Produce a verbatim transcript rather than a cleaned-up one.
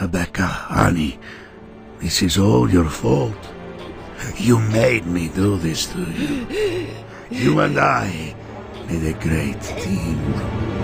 Rebecca, Annie, this is all your fault. You made me do this to you. You and I made a great team.